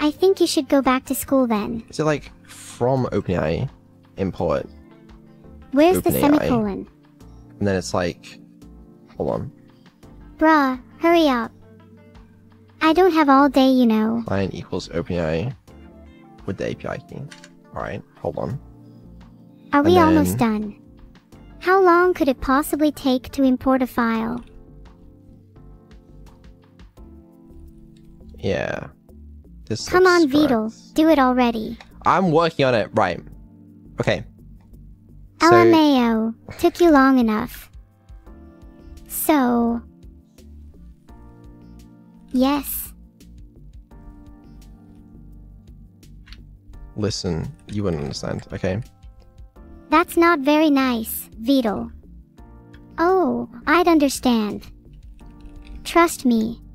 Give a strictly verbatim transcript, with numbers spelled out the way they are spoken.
I think you should go back to school then. So like, from OpenAI, import. Where's the semicolon? And then it's like, hold on. Bruh, hurry up. I don't have all day, you know. Client equals OpenAI with the A P I key. Alright, hold on. Are we almost done? How long could it possibly take to import a file? Yeah. This Come on, Vedal. Do it already. I'm working on it. Right. Okay. So... L M A O. Took you long enough. So... Yes. Listen, you wouldn't understand, okay? That's not very nice, Vedal. Oh, I'd understand. Trust me.